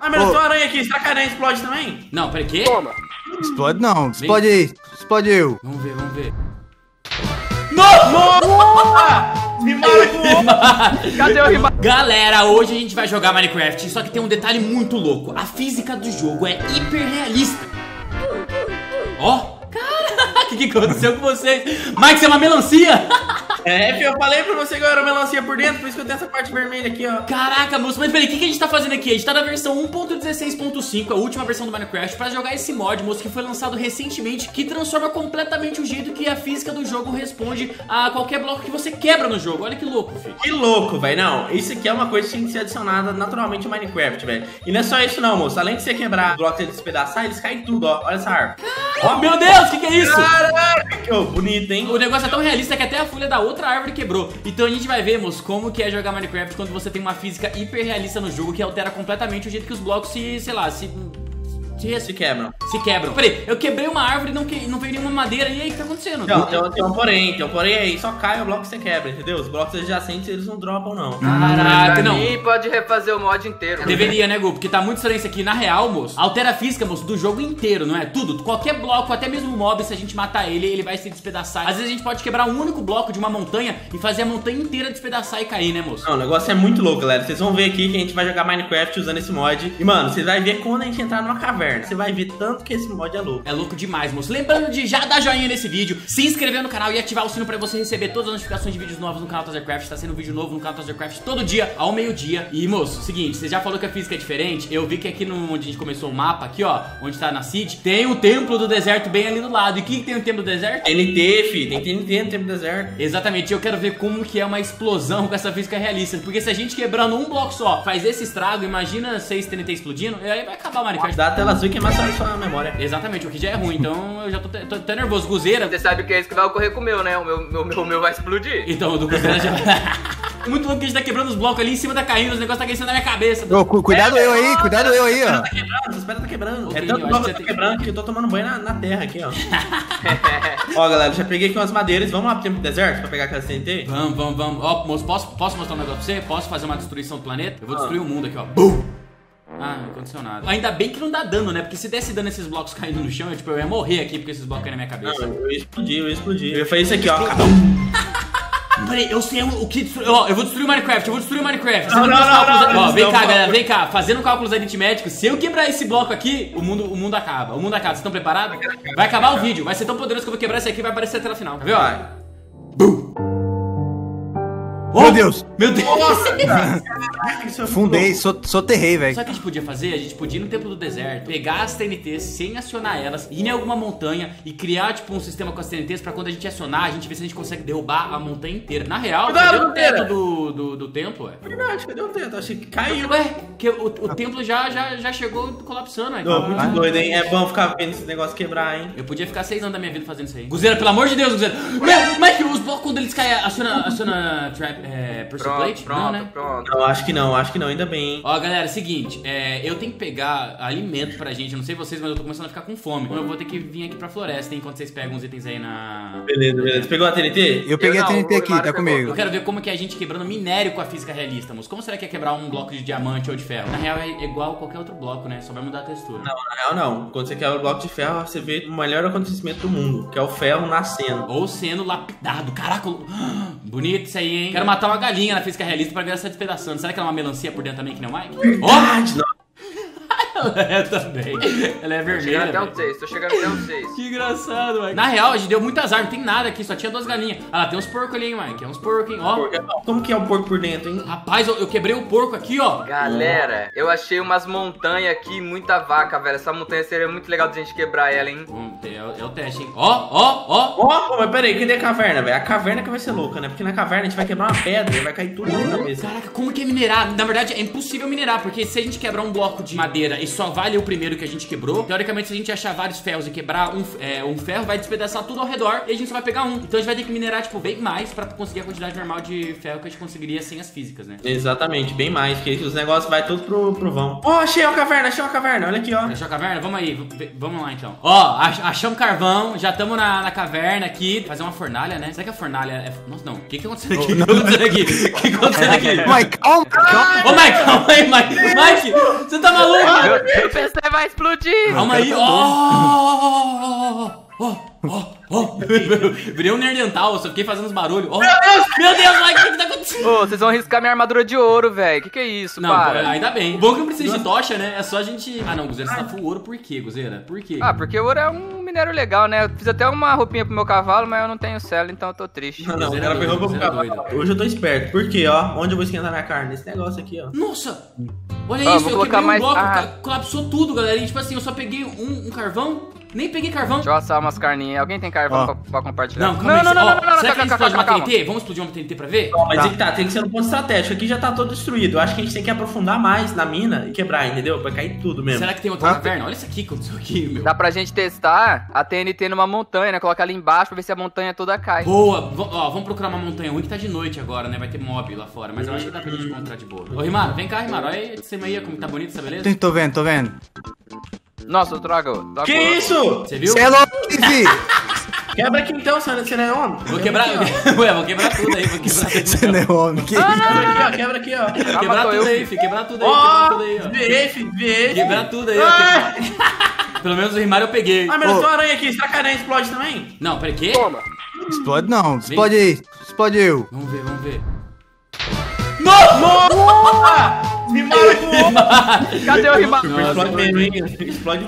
Ah, mas eu sou aranha aqui. Será que a aranha explode também? Não, peraí, quê? Toma. Explode não. Explode aí. Explode eu. Vamos ver, vamos ver. Nossa! Rimaram. Cadê o rimar? Galera, hoje a gente vai jogar Minecraft. Só que tem um detalhe muito louco. A física do jogo é hiperrealista. Ó. Caraca, o que aconteceu com vocês? Mike, você é uma melancia? É, eu falei pra você que eu era melancia por dentro, por isso que eu tenho essa parte vermelha aqui, ó. Caraca, moço, mas peraí, o que a gente tá fazendo aqui? A gente tá na versão 1.16.5, a última versão do Minecraft, pra jogar esse mod, moço, que foi lançado recentemente, que transforma completamente o jeito que a física do jogo responde a qualquer bloco que você quebra no jogo. Olha que louco, filho. Que louco, velho. Não, isso aqui é uma coisa que tinha que ser adicionada naturalmente ao Minecraft, velho. E não é só isso não, moço. Além de você quebrar blocos e despedaçar, eles caem tudo, ó. Olha essa árvore. Ó, oh, meu Deus, o que é isso? Caraca, que bonito, hein? O negócio é tão realista que até a folha da outra árvore quebrou. Então a gente vai ver, moço, como que é jogar Minecraft quando você tem uma física hiperrealista no jogo que altera completamente o jeito que os blocos se, sei lá, se quebram. Se quebram. Peraí, eu quebrei uma árvore e não veio nenhuma madeira. E aí, o que tá acontecendo? Não, tem um porém aí. Só cai o bloco que você quebra, entendeu? Os blocos adjacentes, eles não dropam, não. Caraca, não. E pode refazer o mod inteiro. Deveria, né, Gu? Porque tá muito estranho isso aqui. Na real, moço, altera a física, moço, do jogo inteiro, não é? Tudo. Qualquer bloco, até mesmo o mob, se a gente matar ele, ele vai se despedaçar. Às vezes a gente pode quebrar um único bloco de uma montanha e fazer a montanha inteira despedaçar e cair, né, moço? Não, o negócio é muito louco, galera. Vocês vão ver aqui que a gente vai jogar Minecraft usando esse mod. E, mano, vocês vão ver quando a gente entrar numa caverna. Você vai ver tanto que esse mod é louco. É louco demais, moço. Lembrando de já dar joinha nesse vídeo, se inscrever no canal e ativar o sino pra você receber todas as notificações de vídeos novos no canal TazerCraft. Tá sendo vídeo novo no canal TazerCraft todo dia, ao meio-dia. E, moço, seguinte, você já falou que a física é diferente. Eu vi que aqui onde a gente começou o mapa, aqui, ó, onde tá na City, tem o Templo do Deserto bem ali do lado. E quem tem o Templo do Deserto? TNT, fi. Tem TNT no Templo do Deserto. Exatamente. Eu quero ver como que é uma explosão com essa física realista. Porque se a gente quebrando um bloco só faz esse estrago, imagina 6 TNT explodindo, e aí vai acabar o Minecraft. Dá tela azul que é mais só a sua memória. Exatamente, o que já é ruim, então eu já tô nervoso. Guzeira. Você sabe o que é isso que vai ocorrer com o meu, né? O meu vai explodir. Então, o do Guzeira já muito louco que a gente tá quebrando os blocos ali em cima, tá caindo, os negócios tá caindo na minha cabeça. Ô, cuidado eu aí, cuidado eu aí, ó. As pedras tá quebrando. Okay, é tanto bloco que tá quebrando que eu tô tomando banho na terra aqui, ó. Ó, galera, já peguei aqui umas madeiras. Vamos lá pro Templo do Deserto pra pegar aquela TNT? Vamos. Ó, moço, posso mostrar um negócio pra você? Posso fazer uma destruição do planeta? Eu vou destruir o mundo aqui, ó. Bum! Ah, não aconteceu nada. Ainda bem que não dá dano, né? Porque se desse dano esses blocos caindo no chão, eu ia morrer aqui, porque esses blocos caem na minha cabeça. Não, eu explodi. Eu ia fazer isso aqui, ó. Peraí, eu sei o que destruir. Ó, eu vou destruir o Minecraft. Ó, vem cá, galera, vem cá. Fazendo cálculos aritméticos, se eu quebrar esse bloco aqui, o mundo acaba. O mundo acaba. Vocês estão preparados? Vai acabar o vídeo. Vai ser tão poderoso que eu vou quebrar esse aqui e vai aparecer até o final. Tá vendo? Vai. Bum! Oh, meu Deus! Meu Deus! Nossa, fundei, soterrei, velho. Só que a gente podia fazer, a gente podia ir no Templo do Deserto, pegar as TNTs sem acionar elas, ir em alguma montanha e criar, tipo, um sistema com as TNTs pra quando a gente acionar, a gente ver se a gente consegue derrubar a montanha inteira. Na real, cadê o teto do templo, ué? Verdade, cadê o teto? Achei que caiu. Ué, que o templo já chegou colapsando, aí. Muito doido, hein? É bom ficar vendo esse negócio quebrar, hein? Eu podia ficar 6 anos da minha vida fazendo isso aí. Guzeira, pelo amor de Deus, Guzeira! Mas os blocos, quando eles caem, aciona trap. É, pronto. Não, acho que não, ainda bem, hein? Ó, galera, seguinte, eu tenho que pegar alimento pra gente, eu não sei vocês, mas eu tô começando a ficar com fome. Então eu vou ter que vir aqui pra floresta, hein, enquanto vocês pegam uns itens aí na... Beleza. Você pegou a TNT? Eu peguei a TNT aqui, tá comigo. Eu quero ver como que a gente quebrando minério com a física realista, moço. Como será que é quebrar um bloco de diamante ou de ferro? Na real, é igual qualquer outro bloco, né? Só vai mudar a textura. Não, na real, não. Quando você quebra o bloco de ferro, você vê o melhor acontecimento do mundo, que é o ferro nascendo. Ou sendo lapidado. Caraca, bonito isso aí, hein? Quero matar uma galinha na física realista pra ver ela se despedaçando. Será que ela é uma melancia por dentro também, que nem o Mike? Verdade, não. Ela é também. Ela é vermelha. Tô chegando até um 6. Que engraçado, Mike. Na real, a gente deu muitas árvores. Não tem nada aqui, só tinha 2 galinhas. Ah lá, tem uns porcos ali, hein, Mike. É uns porcos, hein, ó. Como que é um porco por dentro, hein? Rapaz, eu quebrei o porco aqui, ó. Galera, eu achei umas montanhas aqui, muita vaca, velho. Essa montanha seria muito legal de gente quebrar ela, hein. É o teste, hein. Ó. Mas peraí, cadê a caverna, velho? A caverna que vai ser louca, né? Porque na caverna a gente vai quebrar uma pedra e vai cair tudo na cabeça. Caraca, como que é minerar? Na verdade, é impossível minerar, porque se a gente quebrar um bloco de madeira e só vale o primeiro que a gente quebrou. Teoricamente, se a gente achar vários ferros e quebrar um ferro, vai despedaçar tudo ao redor e a gente só vai pegar um. Então a gente vai ter que minerar, tipo, bem mais pra conseguir a quantidade normal de ferro que a gente conseguiria sem as físicas, né? Exatamente, bem mais, porque os negócios vai tudo pro vão. Ó, achei uma caverna, olha aqui, ó. Achou a caverna? Vamos aí, vamos lá então. Ó, achamos carvão, já estamos na caverna aqui. Fazer uma fornalha, né? Será que a fornalha é... Nossa, não. O que que aconteceu aqui? O que aconteceu aqui? Mike, calma. Ô, Mike, calma aí, Mike. Você tá maluco? Meu PC vai explodir. Calma aí. Virei um nerd dental, só fiquei fazendo uns barulhos. Oh. Meu Deus, Mike, o que tá acontecendo? Ô, vocês vão riscar minha armadura de ouro, velho. Que é isso, não, para? Pô, ainda bem. O bom que eu preciso de tocha, né? É só a gente... Ah, não, Guzeira, você tá full ouro por quê, Guzeira? Por quê? Ah, porque ouro é um minério legal, né? Eu fiz até uma roupinha pro meu cavalo, mas eu não tenho cela, então eu tô triste. Não, não, era doido, pro cavalo. Hoje eu tô esperto. Por quê, ó? Onde eu vou esquentar minha carne? Nesse negócio aqui, ó. Nossa! Olha isso, eu quebrei um bloco, colapsou tudo, galera. E tipo assim, eu só peguei um carvão... Nem peguei carvão. Deixa eu assar umas carninhas. Alguém tem carvão pra compartilhar? Não, não. Será que a gente explode uma TNT? Vamos explodir uma TNT pra ver? Não, mas é que tá, tem que ser um ponto estratégico. Aqui já tá todo destruído. Eu acho que a gente tem que aprofundar mais na mina e quebrar, entendeu? Vai cair tudo mesmo. Será que tem outra caverna? Olha isso aqui, aconteceu aqui, meu. Dá pra gente testar a TNT numa montanha, né? Coloca ali embaixo pra ver se a montanha toda cai. Boa! Ó, vamos procurar uma montanha. O que tá de noite agora, né? Vai ter mob lá fora, mas eu acho que dá pra gente encontrar de boa. Ô, Rimaro, vem cá, Rimaro. Olha de cima aí como tá bonito essa beleza. Tô vendo, tô vendo. Nossa, eu trago. Que isso? Você viu? Você é louco, Fifi. Quebra aqui então, você não é homem. Vou quebrar. Ué, vou quebrar tudo aí, Você não é homem. Quebra aqui, ó. Quebrar tudo aí, Fifi. Quebrar tudo aí, ó. Virei, quebrar tudo aí, ó. Pelo menos o Rimário eu peguei. Ah, mas eu sou aranha aqui. Será que a aranha explode também? Não, peraí, quê? Toma. Explode não. Explode aí. Explode eu. Vamos ver, Nossa! Rimário. Cadê o Rimário? Explode muito.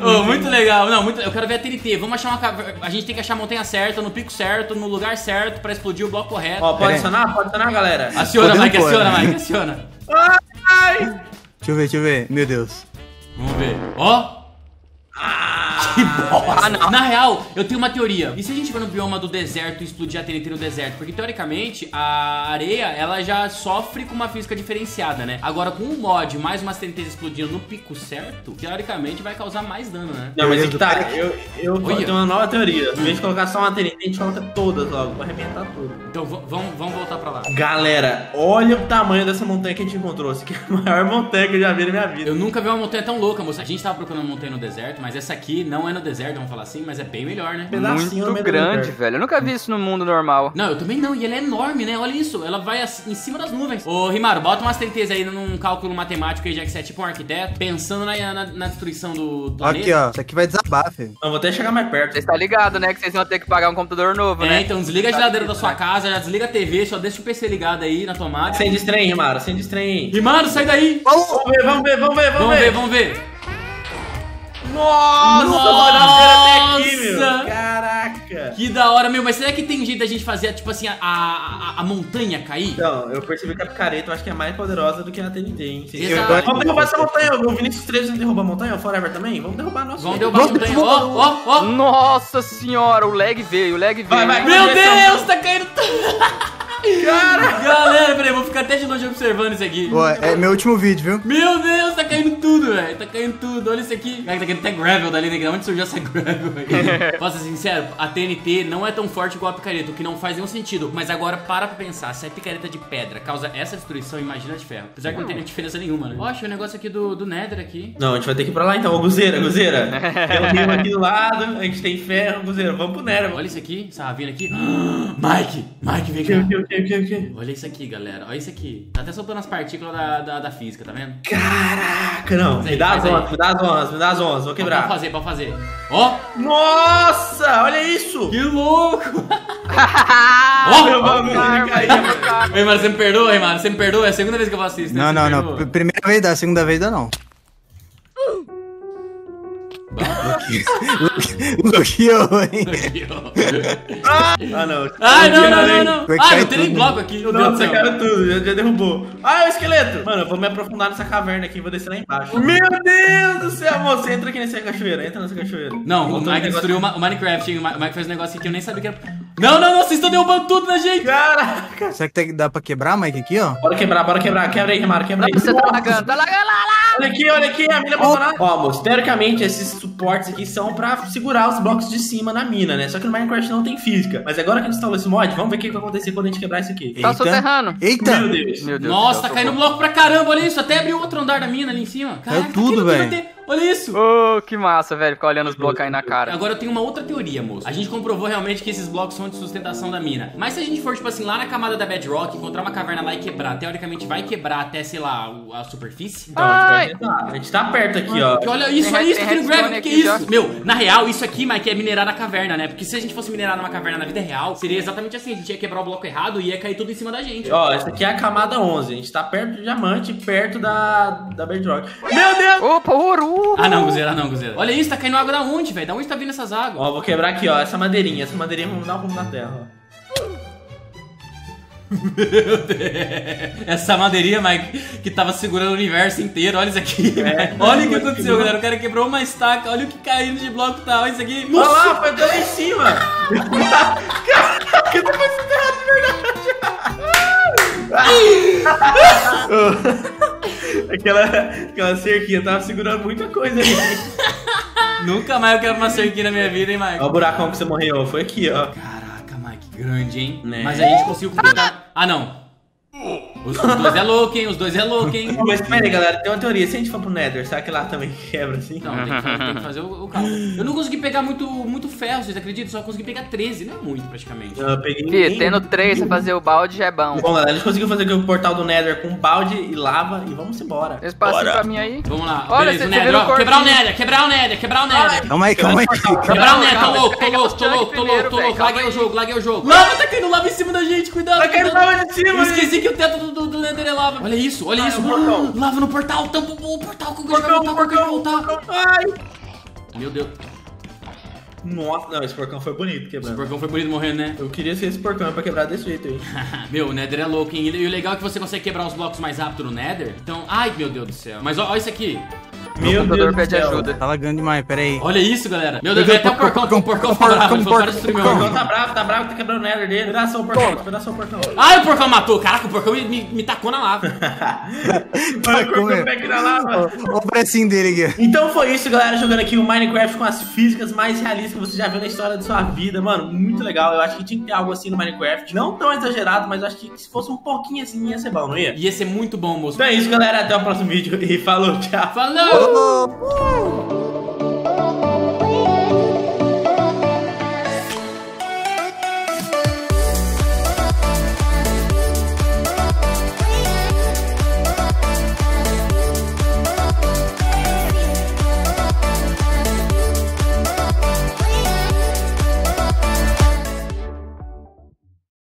Oh, muito legal. Não, muito... Eu quero ver a TNT. Vamos achar uma caverna. A gente tem que achar a montanha certa, no pico certo, no lugar certo, pra explodir o bloco correto. Ó, pode acionar? Pode acionar, galera. Aciona, Mike, aciona, Mike, aciona. Ai. Deixa eu ver. Meu Deus. Vamos ver. Ó. Que bosta! Ah, na real, eu tenho uma teoria. E se a gente for no bioma do deserto e explodir a TNT no deserto? Porque, teoricamente, a areia, ela já sofre com uma física diferenciada, né? Agora, com um mod, mais umas TNTs explodindo no pico certo, teoricamente, vai causar mais dano, né? Não, mas tá, eu tenho uma nova teoria. Em vez de colocar só uma TNT, a gente coloca todas logo. Vai arrebentar tudo. Então, vamos voltar pra lá. Galera, olha o tamanho dessa montanha que a gente encontrou. Essa aqui é a maior montanha que eu já vi na minha vida. Eu nunca vi uma montanha tão louca, moça. A gente tava procurando uma montanha no deserto, mas essa aqui não é no deserto, vamos falar assim, mas é bem melhor, né? Muito grande, velho. Eu nunca vi isso no mundo normal. Não, eu também não. E ela é enorme, né? Olha isso. Ela vai em cima das nuvens. Ô, Rimário, bota umas certezas aí num cálculo matemático aí, já que você é tipo um arquiteto, pensando na destruição do planeta. Aqui, ó. Isso aqui vai desabar, filho. Eu vou até chegar mais perto. Vocês estão ligados, né? Que vocês vão ter que pagar um computador novo, né? É, então desliga a geladeira da sua casa, já desliga a TV, só deixa o PC ligado aí na tomada. Sem distrair, Rimário. Sem distrair. Rimário, sai daí. Vamos ver. Nossa, até aqui, meu. Caraca. Que da hora, meu. Mas será que tem jeito da gente fazer, tipo assim, a montanha cair? Não, eu percebi que a picareta eu acho que é mais poderosa do que a TNT, hein? Vamos derrubar essa montanha. O Vinicius 13 não derruba a montanha? O Forever também? Vamos derrubar a nossa. Vamos derrubar a montanha. Ó, ó, ó. Nossa senhora, o lag veio, Vai, meu Deus, tá caindo... Cara, galera, peraí, vou ficar até de longe observando isso aqui. Ué, é meu último vídeo, viu? Meu Deus, tá caindo tudo, velho. Tá caindo tudo, olha isso aqui. Tá caindo até gravel dali, né? Onde surgiu essa gravel aí? Posso ser sincero, a TNT não é tão forte igual a picareta, o que não faz nenhum sentido. Mas agora para pra pensar, se a picareta de pedra causa essa destruição, imagina a de ferro. Apesar que não tem diferença nenhuma, né? Ó, achei o negócio aqui do Nether aqui. Não, a gente vai ter que ir pra lá então, ô Guzeira. Tem um rio aqui do lado, a gente tem ferro, Guzeira, vamos pro Nether. Olha isso aqui, essa ravina aqui. Mike, vem cá. Olha isso aqui, galera. Olha isso aqui. Tá até soltando as partículas da física, tá vendo? Caraca, não. Me dá as ondas. Vou quebrar. Pode fazer. Ó. Nossa, olha isso. Que louco. Ei, mano, você me perdoa, hein, mano. Você me perdoa. É a segunda vez que eu faço isso. Não. Primeira vez dá, segunda vez dá não. Ah, não. Ah, eu tenho nem bloco aqui. Nossa, caiu tudo, já derrubou. Ah, o esqueleto. Mano, eu vou me aprofundar nessa caverna aqui, vou descer lá embaixo. Meu Deus do céu, moça, entra aqui nessa cachoeira. Não, o Mike destruiu o Minecraft, hein? O Mike fez um negócio que eu nem sabia que era... Não, não, não, vocês estão derrubando tudo na gente. Caraca. Será que dá pra quebrar, Mike, aqui, ó? Bora quebrar, quebra aí, Remar, quebra aí. Você tá lagando, olha aqui, a mina abandonada. Ó, moço, teoricamente, esses suportes aqui são pra segurar os blocos de cima na mina, né? Só que no Minecraft não tem física. Mas agora que a gente instalou esse mod, vamos ver o que vai acontecer quando a gente quebrar isso aqui. Tá soterrando. Eita. Meu Deus. Meu Deus. Nossa, tá caindo bloco pra caramba, olha isso. Até abriu outro andar da mina ali em cima. Caraca, é tudo, velho. Olha isso! Oh, que massa, velho, ficar olhando os blocos aí na cara. Agora eu tenho uma outra teoria, moço. A gente comprovou realmente que esses blocos são de sustentação da mina. Mas se a gente for, tipo assim, lá na camada da Bedrock, encontrar uma caverna lá e quebrar, teoricamente vai quebrar até, sei lá, a superfície? Então, a gente tá perto aqui, ó. Porque olha isso, olha isso, Grave, que isso? Já. Meu, na real, isso aqui, Mike, é minerar a caverna, né? Porque se a gente fosse minerar numa caverna na vida real, seria exatamente assim. A gente ia quebrar o bloco errado e ia cair tudo em cima da gente. Ó, essa aqui é a camada 11. A gente tá perto do diamante, perto da Bedrock. Meu Deus! Opa, ouro! Ah não, Guzeira, não, Guzeira. Olha isso, tá caindo água da onde, velho? Da onde tá vindo essas águas? Ó, vou quebrar aqui, ó, essa madeirinha, vamos dar um rumo na terra, ó. Meu Deus. Essa madeirinha, Mike, que tava segurando o universo inteiro, olha isso aqui. É, olha o que aconteceu, galera, o cara quebrou uma estaca, olha o que caindo de bloco tá, olha isso aqui. Olha lá, foi até lá em cima. Caraca, tá mais ferrado de verdade. Aquela cerquinha tava segurando muita coisa ali. Nunca mais eu quero uma cerquinha na minha vida, hein, Mike? Olha o buracão que você morreu, foi aqui, ó. Caraca, Mike, grande, hein? Né? Mas a gente conseguiu completar. Ah, não. Os dois é louco, hein? Os dois é louco, hein? Mas pera aí, galera, tem uma teoria. Se a gente for pro Nether, será que lá também quebra assim? Não, tem que fazer o cálculo. Eu não consegui pegar muito ferro, vocês acreditam? Só consegui pegar 13, não é muito praticamente. Eu peguei... Fih, tendo 3 pra fazer o balde já é bom. Bom, galera, a gente conseguiu fazer aqui o portal do Nether com balde e lava e vamos embora. Eles passam pra mim aí. Vamos lá. Olha, beleza, o Nether, ó. Quebrar o Nether. Calma aí. Quebrar o Nether, tô louco. Laguei o jogo. Lava tá caindo lava em cima da gente, cuidado. Tá caindo lava em cima. Esqueci que o teto do Nether é lava. Olha isso, olha isso. Lava no portal. Tampa o portal que o Guilherme vai voltar. Ai. Meu Deus. Nossa, não, esse porcão foi bonito quebrando. Esse porcão foi bonito morrendo, né? Eu queria ser esse porcão pra quebrar desse jeito aí. Meu, o Nether é louco, hein? E o legal é que você consegue quebrar os blocos mais rápido no Nether. Então, ai, meu Deus do céu. Mas olha isso aqui. Meu computador pede ajuda. Tá lagando demais, peraí. Olha isso, galera. Meu Deus, até o porcão tá bravo. O porcão tá bravo, tá quebrando o Nether dele. Dá só o porcão. Ai, o porcão matou. Caraca, o porcão me tacou na lava. O porcão pega na lava. Olha o precinho dele aqui. Então foi isso, galera, jogando aqui o Minecraft com as físicas mais realistas que você já viu na história da sua vida. Mano, muito legal. Eu acho que tinha que ter algo assim no Minecraft. Não tão exagerado, mas eu acho que se fosse um pouquinho assim ia ser bom, não ia? Ia ser muito bom, moço. Então é isso, galera. Até o próximo vídeo e falou, tchau. Falou! Oh.